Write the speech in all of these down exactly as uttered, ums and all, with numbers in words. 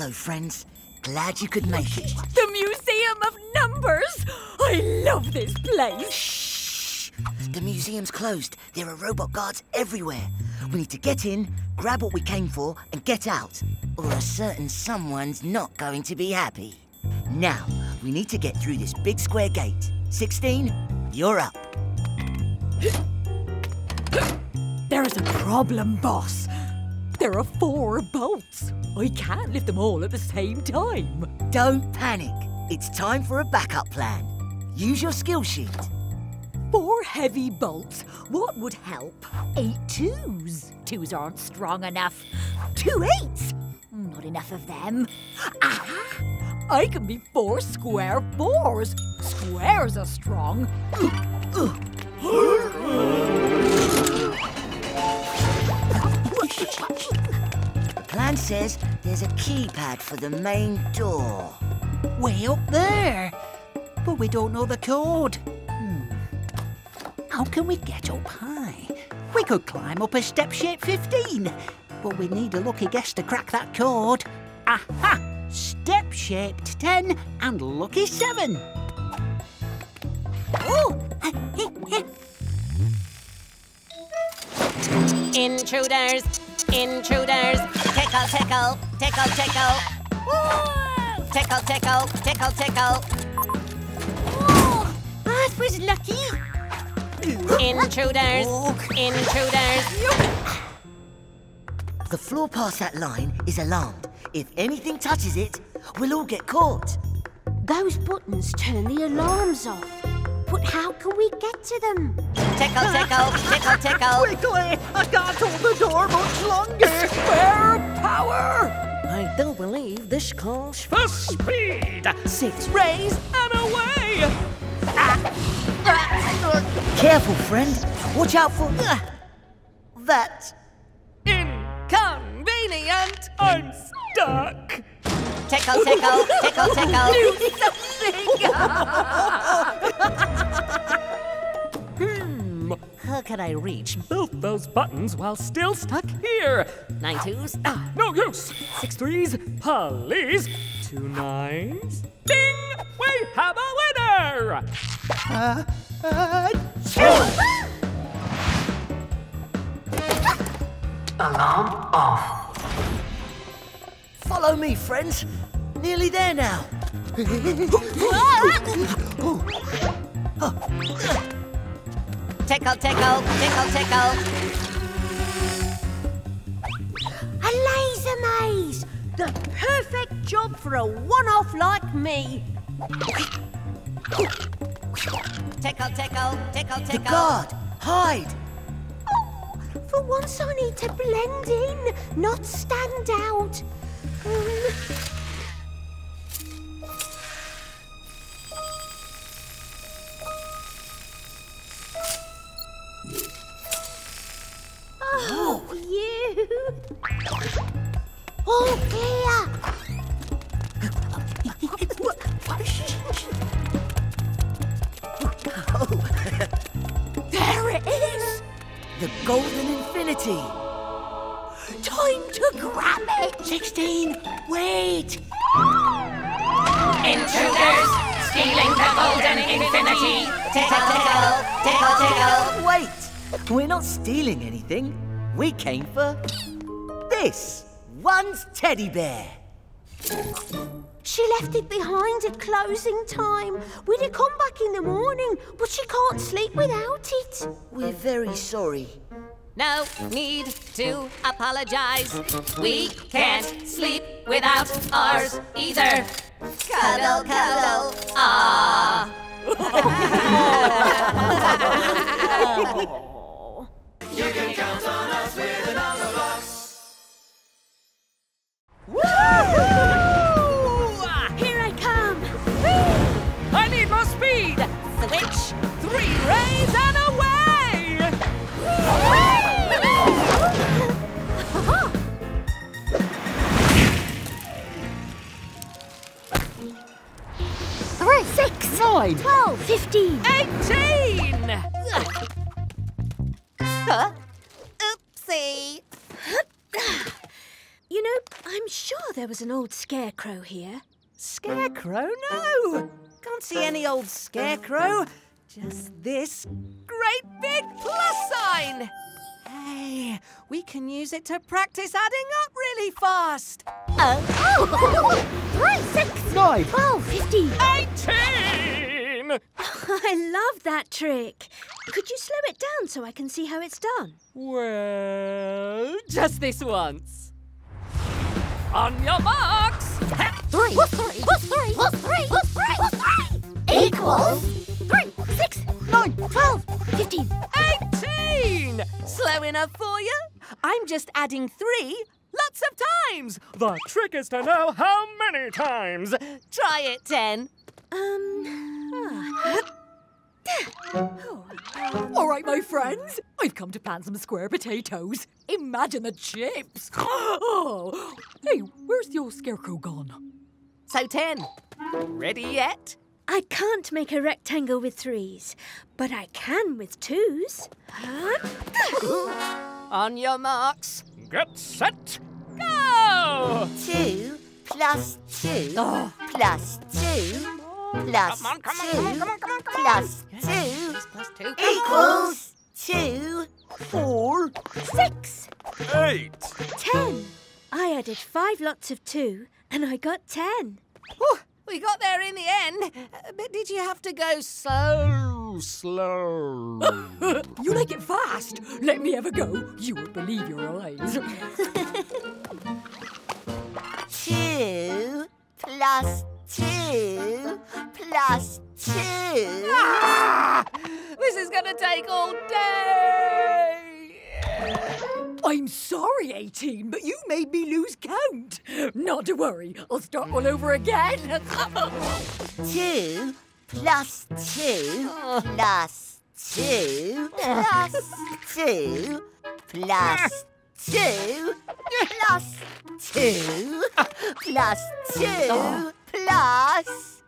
Hello, friends. Glad you could make it. The Museum of Numbers! I love this place! Shh! The museum's closed. There are robot guards everywhere. We need to get in, grab what we came for, and get out. Or a certain someone's not going to be happy. Now, we need to get through this big square gate. sixteen, you're up. There is a problem, boss. There are four bolts. I can't lift them all at the same time. Don't panic. It's time for a backup plan. Use your skill sheet. Four heavy bolts. What would help? Eight twos. Twos aren't strong enough. Two eights. Not enough of them. Aha! I can be four square fours. Squares are strong. The plan says there's a keypad for the main door. Way up there. But we don't know the code. Hmm. How can we get up high? We could climb up a step shape fifteen. But we need a lucky guess to crack that code. Aha! Step shaped ten and lucky seven. Oh! Intruders! Intruders! Tickle, tickle! Tickle, tickle! Whoa. Tickle, tickle! Tickle, tickle! Oh, that was lucky! Intruders! Oh. Intruders! The floor past that line is alarmed. If anything touches it, we'll all get caught. Those buttons turn the alarms off. But how can we get to them? Tickle, tickle, tickle, tickle. Quickly! I can't hold the door much longer. Spare power! I don't believe this calls for speed. Six rays and away! Careful, friend. Watch out for that. Convenient! I'm stuck! Tickle, tickle, tickle, tickle! Do something! Hmm, how can I reach both those buttons while still stuck here? Nine twos? Ah, no use! Six threes? Please! Two nines? Ding! We have a winner! Uh, uh, two! Alarm off. Follow me, friends. Nearly there now. Tickle, tickle, tickle, tickle. A laser maze. The perfect job for a one-off like me. Tickle, tickle, tickle, tickle. The guard, hide. For once I need to blend in, not stand out. Um... Oh, oh, you! All clear! There it is! The golden infinity. Time to grab it. Sixteen. Wait. Intruders stealing the golden infinity. Tickle, tickle, tickle, tickle. Wait. We're not stealing anything. We came for this. One's teddy bear. She left it behind at closing time. We'd have come back in the morning, but she can't sleep without it. We're very sorry. No need to apologise. We can't sleep without ours either. Cuddle, cuddle, ah. You can count on us with the Numberblocks. Woo-hoo! Switch, three rays and away! Three, six, nine, twelve, fifteen, eighteen! Huh? Oopsie! You know, I'm sure there was an old scarecrow here. Scarecrow? No! Can't see any old scarecrow. Just this great big plus sign. Hey, we can use it to practice adding up really fast. Uh, oh! three, six, nine, twelve, fifteen, eighteen! I love that trick. Could you slow it down so I can see how it's done? Well, just this once. On your marks! Three, plus three, plus three, plus three, plus three, plus three, three equals three, six, nine, twelve, fifteen, eighteen. Slow enough for you? I'm just adding three lots of times. The trick is to know how many times. Try it, Ten. Um. Ah. Oh. All right, my friends. I've come to pan some square potatoes. Imagine the chips. Oh. Hey, where's the old scarecrow gone? So, Ten, ready yet? I can't make a rectangle with threes, but I can with twos. On your marks. Get set. Go! Two plus two oh. plus two. Plus come on, come on, two, come on, come on, come on, come on. Plus two, plus two equals two, four, six, eight, ten. I added five lots of two, and I got ten. Oh, we got there in the end, but did you have to go so slow? You like it fast. Let me have a go. You won't believe your eyes. Two plus two. Two plus two. Ah! This is going to take all day. I'm sorry, eighteen, but you made me lose count. Not to worry, I'll start all over again. Two plus two plus two plus two plus two plus two plus two. Plus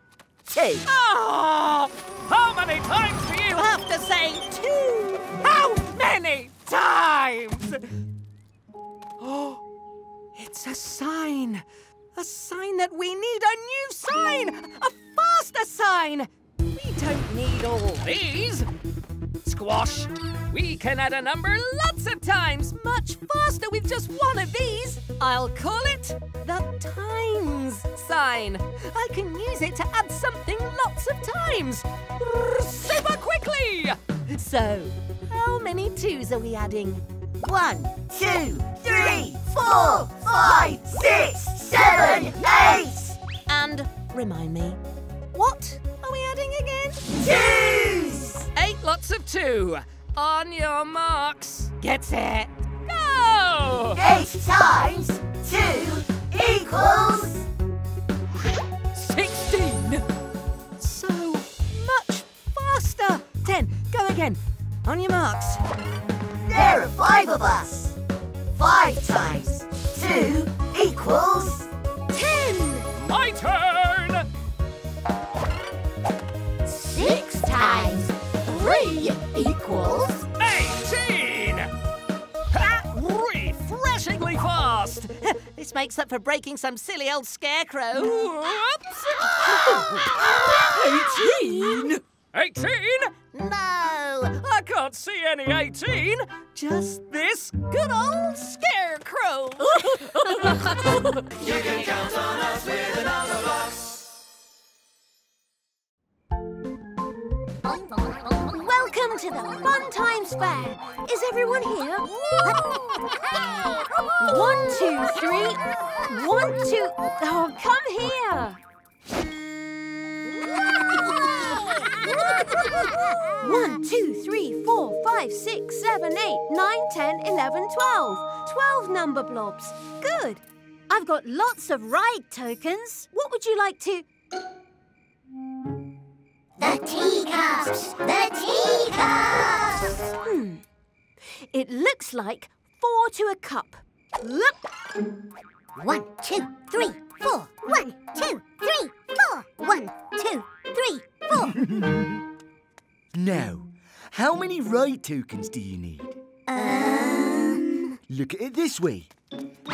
two. Oh, how many times do you have to say two? How many times? Oh, it's a sign. A sign that we need a new sign. A faster sign. We don't need all these. Squash. We can add a number lots of times. Much faster with just one of these. I'll call it the times sign. I can use it to add something lots of times. Super quickly! So, how many twos are we adding? One, two, three, four, five, six, seven, eight! And remind me, what are we adding again? Twos! Eight lots of two. On your marks. Get set. Go! Eight times two equals... Sixteen. So much faster. Ten, go again. On your marks. There are five of us. Five times two equals... Ten. My turn. Six times three equals... eighteen! Ha! Refreshingly fast! This makes up for breaking some silly old scarecrow. Whoops! eighteen! eighteen? No! I can't see any eighteen! Just this good old scarecrow! You can count on us with another box! Welcome to the Fun Times Fair. Is everyone here? One, two, three. One, two. Oh, come here. One, two, three, four, five, six, seven, eight, nine, ten, eleven, twelve. Twelve number blobs. Good. I've got lots of ride tokens. What would you like to... The teacups! The teacups! Hmm. It looks like four to a cup. Look! One, two, three, four. One, two, three, four. One, two, three, four. Now, how many ride tokens do you need? Um... Look at it this way.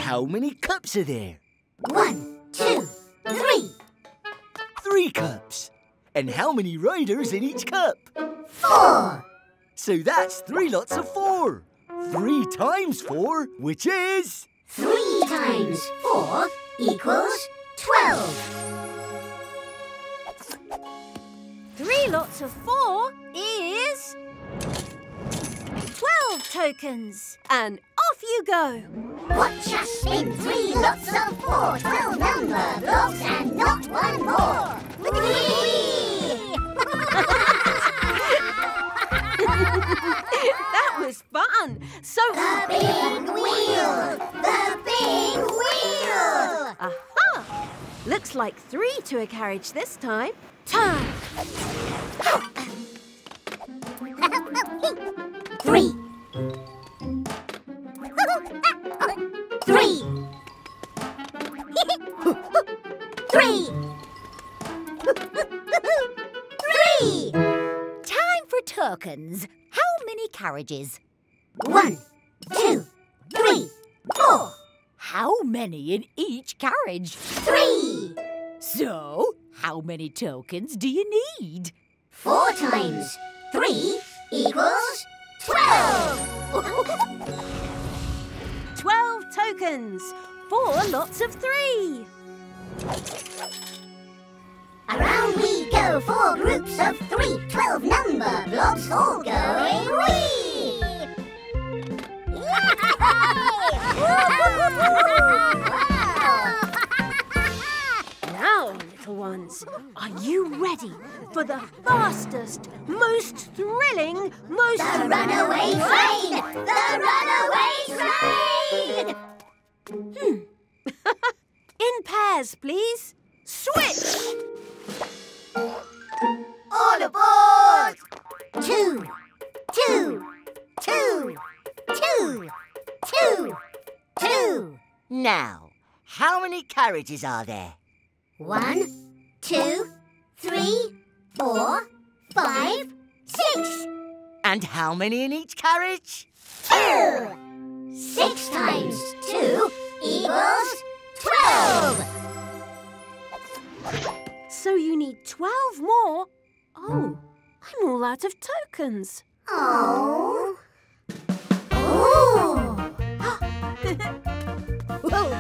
how many cups are there? One, two, three. Three cups. And how many riders in each cup? Four. So that's three lots of four. Three times four, which is... Three times four equals twelve. Three lots of four is... twelve tokens. And off you go. Watch us spin three lots of four. Twelve number blocks and not one more. That was fun. So the big wheel. The big wheel. Aha! Looks like three to a carriage this time. Turn. Three. Three. Three. Three. Time for tokens. How many carriages? One, two, three, four. How many in each carriage? Three. So, how many tokens do you need? Four times three equals twelve. Twelve tokens. Four lots of three. Around we go, four groups of three. Twelve number blocks all going wee! Now, little ones, are you ready for the fastest, most thrilling, most... The runaway train! The runaway train! Hmm. In pairs, please. Switch! All aboard! Two, two, two, two, two, two. Now, how many carriages are there? One, two, three, four, five, six. And how many in each carriage? Two! Six times two equals twelve. So you need twelve more? Oh, I'm all out of tokens. Oh. Oh. Roll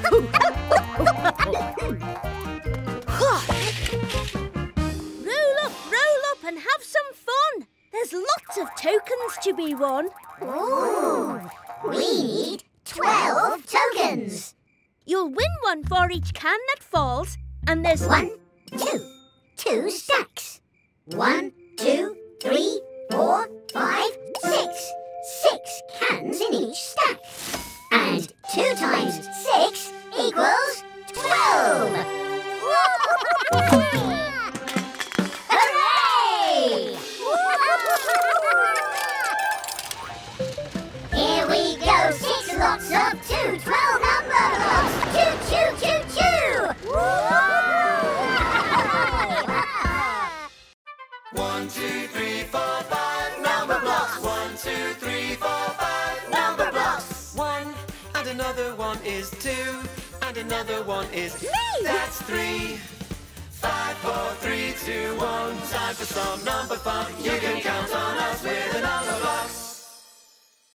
up, roll up and have some fun. There's lots of tokens to be won. Ooh. We need twelve tokens. You'll win one for each can that falls. And there's one, two, two stacks. One, two, three, four, five, six. Six cans in each stack. And two times six equals twelve. Hooray! Here we go, six lots of two, twelve number blocks. Choo, choo, choo. One, two, three, four, five, number blocks. One, two, three, four, five, number blocks. One, and another one is two, and another one is me. That's three. Five, four, three, two, one. Time for some number fun. You can count on us with a number blocks.